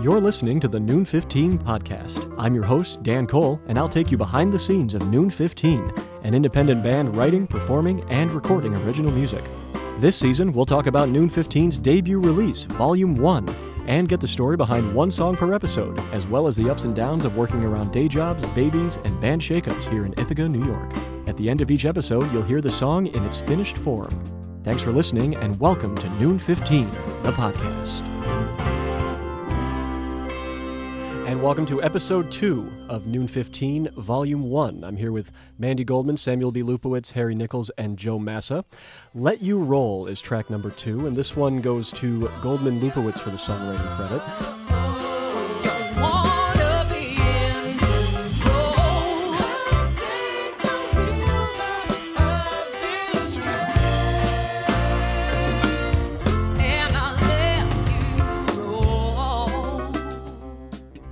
You're listening to the Noon 15 podcast. I'm your host, Dan Cole, and I'll take you behind the scenes of Noon 15, an independent band writing, performing, and recording original music. This season, we'll talk about Noon 15's debut release, Volume 1, and get the story behind one song per episode, as well as the ups and downs of working around day jobs, babies, and band shakeups here in Ithaca, New York. At the end of each episode, you'll hear the song in its finished form. Thanks for listening, and welcome to Noon 15, the podcast. And welcome to Episode 2 of Noon 15, Volume 1. I'm here with Mandy Goldman, Samuel B. Lupowitz, Harry Nichols, and Joe Massa. Let You Roll is track number 2, and this one goes to Goldman Lupowitz for the songwriting credit.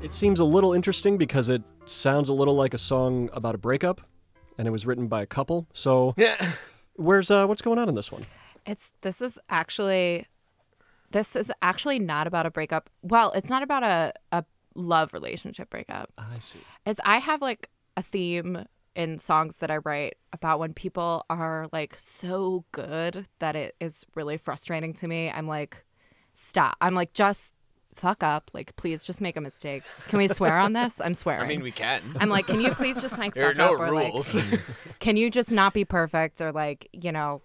Seems a little interesting because it sounds a little like a song about a breakup, and it was written by a couple. So, yeah. What's going on in this one? This is actually not about a breakup. Well, it's not about a love relationship breakup. I see. I have like a theme in songs that I write about when people are like so good that it is really frustrating to me. I'm like, stop. I'm like, just fuck up, like, please just make a mistake. Can we swear on this? I'm swearing. I mean, we can. I'm like, can you please just like fuck there are no up, rules. Or, like, can you just not be perfect or like, you know,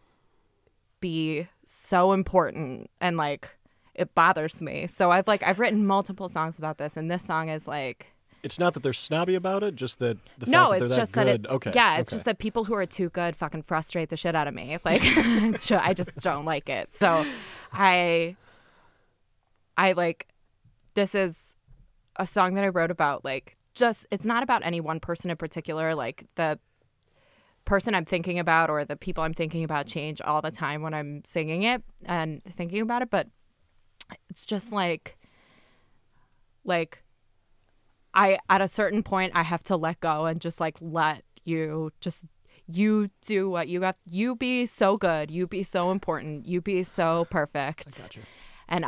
be so important, and like it bothers me. So I've written multiple songs about this, and this song is like, it's not that they're snobby about it, just that the fact that they're just that good. Just that people who are too good fucking frustrate the shit out of me. Like I just don't like it. So I like, this is a song that I wrote about, like, just, it's not about any one person in particular. Like, the person I'm thinking about or the people I'm thinking about change all the time when I'm singing it and thinking about it. But it's just like, I, at a certain point, I have to let go and just, like, let you just, you do what you have. You be so good. You be so important. You be so perfect. I got you. And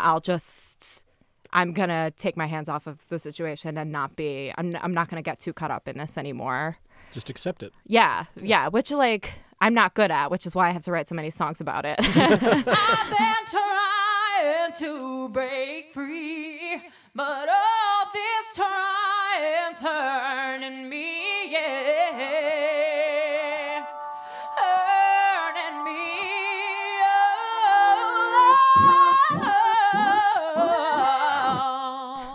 I'm going to take my hands off of the situation and not be, I'm not going to get too caught up in this anymore. Just accept it. Yeah. Yeah. Which like I'm not good at, which is why I have to write so many songs about it. I've been trying to break free, but all this trying turning me,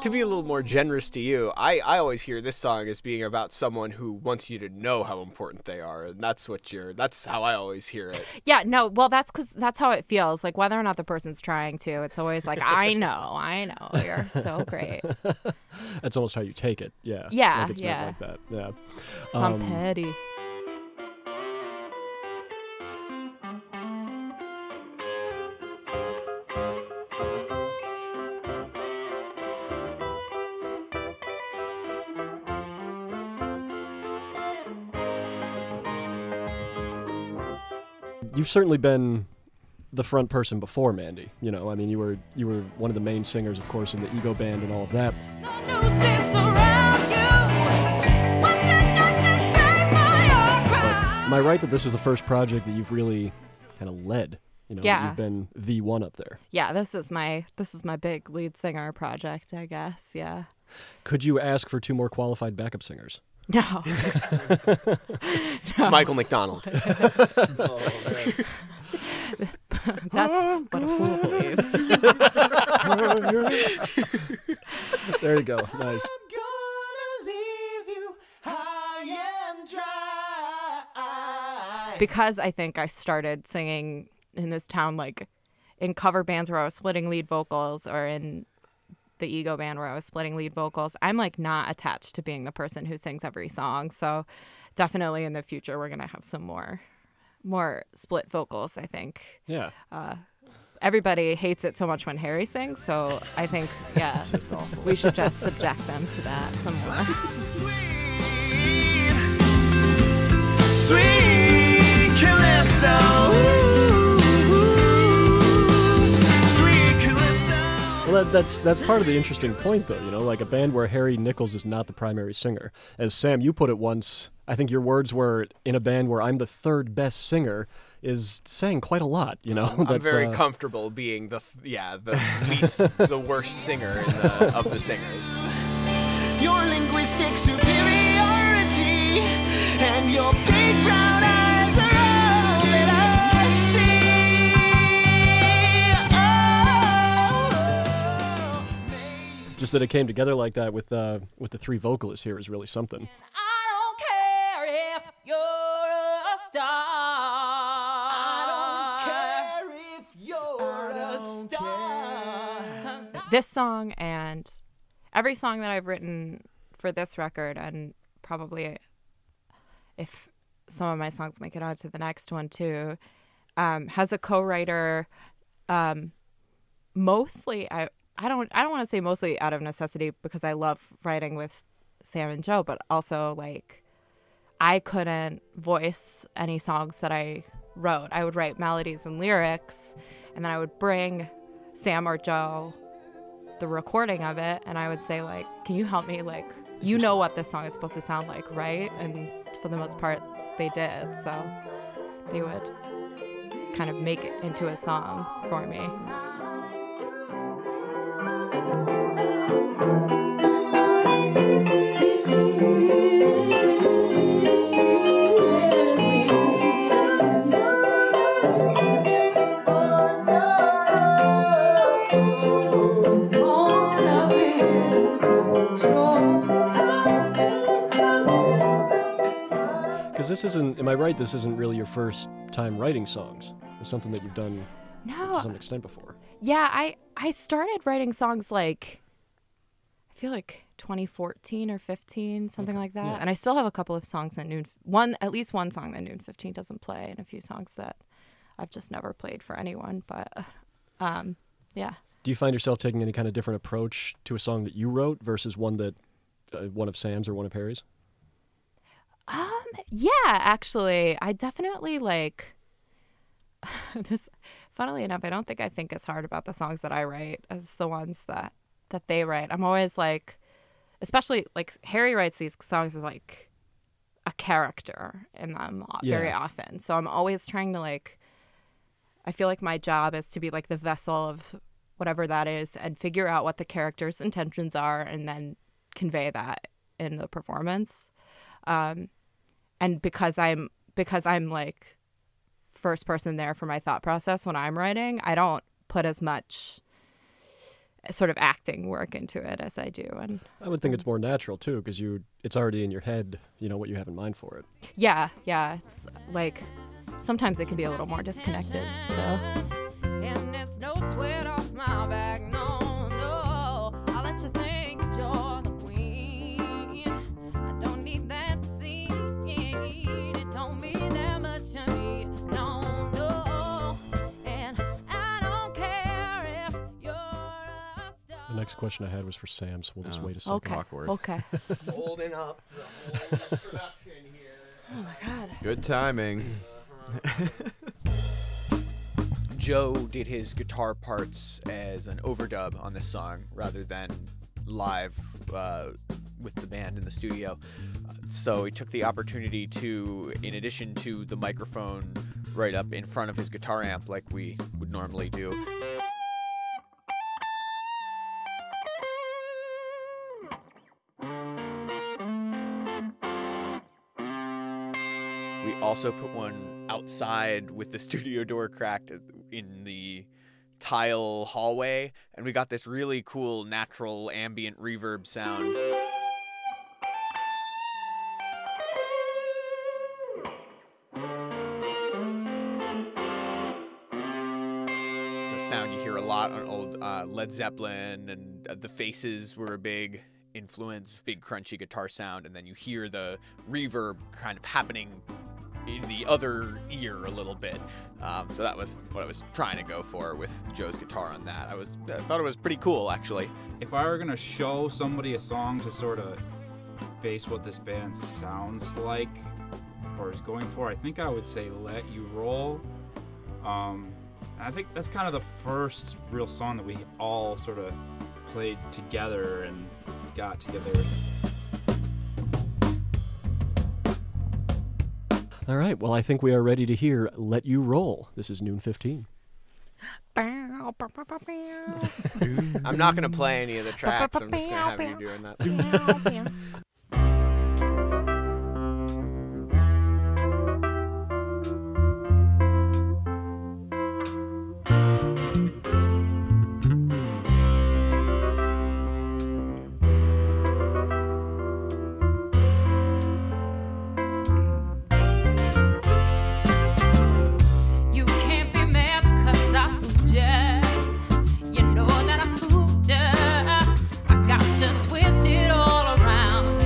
to be a little more generous to you, I always hear this song as being about someone who wants you to know how important they are, and that's how I always hear it. Yeah, no, well, that's because that's how it feels. Like, whether or not the person's trying to, it's always like, I know, you're so great. That's almost how you take it. Yeah. Yeah. Like, it's yeah. Like that. Yeah. Some petty. You've certainly been the front person before, Mandy. You know, I mean, you were one of the main singers, of course, in the Ego Band and all of that. But am I right that this is the first project that you've really kind of led? You know, yeah. You've been the one up there. Yeah, this is my big lead singer project, I guess. Yeah. Could you ask for two more qualified backup singers? No. No. Michael McDonald. Oh, man. That's what a fool believes. There you go. Nice. I'm gonna leave you high and dry. Because I think I started singing in this town, like in cover bands where I was splitting lead vocals, or in the Ego Band where I was splitting lead vocals, I'm like not attached to being the person who sings every song. So definitely in the future we're gonna have some more split vocals, I think. Yeah. Everybody hates it so much when Harry sings, so I think, yeah, we should just subject them to that some more. Sweet Calypso. Well, that's part of the interesting point, though. You know, like a band where Harry Nichols is not the primary singer. As Sam, you put it once, I think your words were, in a band where I'm the third best singer, is saying quite a lot, you know? I'm very comfortable being the worst singer of the singers. Your linguistic superiority and your big brown eyes are all that I see. Oh, just that it came together like that with the three vocalists here is really something. This song and every song that I've written for this record, and probably if some of my songs make it onto the next one too, has a co-writer. Mostly, I don't want to say mostly out of necessity, because I love writing with Sam and Joe, but also like I couldn't voice any songs that I wrote. I would write melodies and lyrics, and then I would bring Sam or Joe the recording of it, and I would say, like, can you help me, like, you know what this song is supposed to sound like, right? And for the most part they did, so they would kind of make it into a song for me. This isn't, am I right, this isn't really your first time writing songs? It's something that you've done to some extent before. Yeah, I started writing songs like, I feel like 2014 or 15, something like that. Yeah. And I still have a couple of songs that at least one song that Noon 15 doesn't play, and a few songs that I've just never played for anyone, but yeah. Do you find yourself taking any kind of different approach to a song that you wrote versus one that, one of Sam's or one of Harry's? Yeah, actually, I definitely, like, funnily enough, I don't think I think as hard about the songs that I write as the ones that they write. I'm always like, especially like Harry writes these songs with like a character in them very often. So I'm always trying to, like, I feel like my job is to be like the vessel of whatever that is and figure out what the character's intentions are and then convey that in the performance. And because I'm like first person there for my thought process when I'm writing, I don't put as much sort of acting work into it as I do. And I would think it's more natural too, because it's already in your head, you know, what you have in mind for it. Yeah, yeah. It's like sometimes it can be a little more disconnected though. And it's no sweat off my back, no, no. I'll let you think, Joe. Next question I had was for Sam, so we'll just wait a second. Okay. Awkward. Okay. Holding up the whole production here. Oh my God. Good timing. Joe did his guitar parts as an overdub on this song rather than live with the band in the studio. So he took the opportunity to, in addition to the microphone right up in front of his guitar amp like we would normally do, we also put one outside with the studio door cracked in the tile hallway, and we got this really cool natural ambient reverb sound. It's a sound you hear a lot on old Led Zeppelin, and The Faces were a big influence, big crunchy guitar sound, and then you hear the reverb kind of happening in the other ear a little bit. So that was what I was trying to go for with Joe's guitar on that. I thought it was pretty cool, actually. If I were gonna show somebody a song to sort of base what this band sounds like or is going for, I think I would say Let You Roll. And I think that's kind of the first real song that we all sort of played together and got together. All right, well, I think we are ready to hear Let You Roll. This is Noon 15. I'm not going to play any of the tracks. I'm just going to have you doing that. Twist it all around.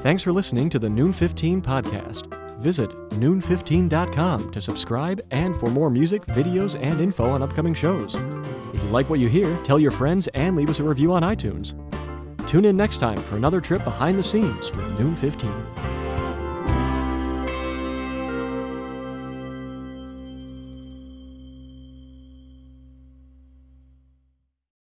Thanks for listening to the Noon 15 podcast. Visit noon15.com to subscribe and for more music, videos, and info on upcoming shows. If you like what you hear, tell your friends and leave us a review on iTunes. Tune in next time for another trip behind the scenes with Noon 15.